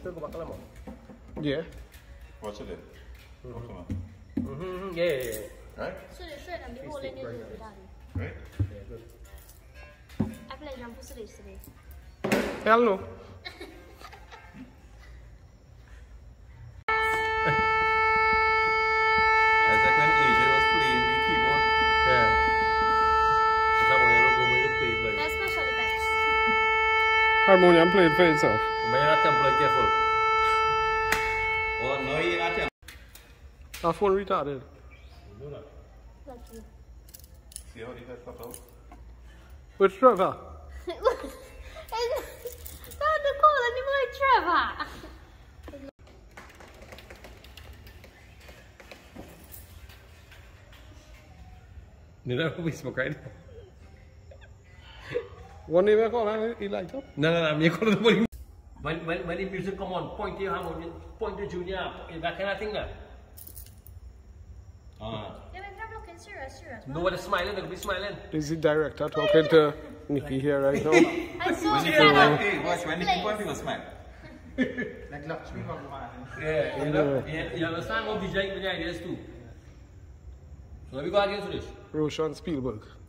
still go back to them. Yeah. Watch it then. Mm-hmm. Yeah. Right? So the shirt and the whole in your daddy. Right? Yeah, good. I play jump today. Hell no. Harmonium played for itself. But you're not temple, careful. Oh, no, you're not temple. That phone retarded. Do that. Thank you. See how it got cut out? Which Trevor? It's not the call anymore, Trevor. Did I really smoke right now? One day we call him, he likes up. No, me call him. When the music come on, point your harmony, point to Junior, that kind of thing there. Yeah, but I'm looking serious. No one is smiling, they'll be smiling. This is the director talking to Nikki here right now. I saw that. Watch, when Nikki point, people smile. Like Lakshmi from the yeah, you understand what Vijay ideas too. So let me go again to this. Roshan Spielberg.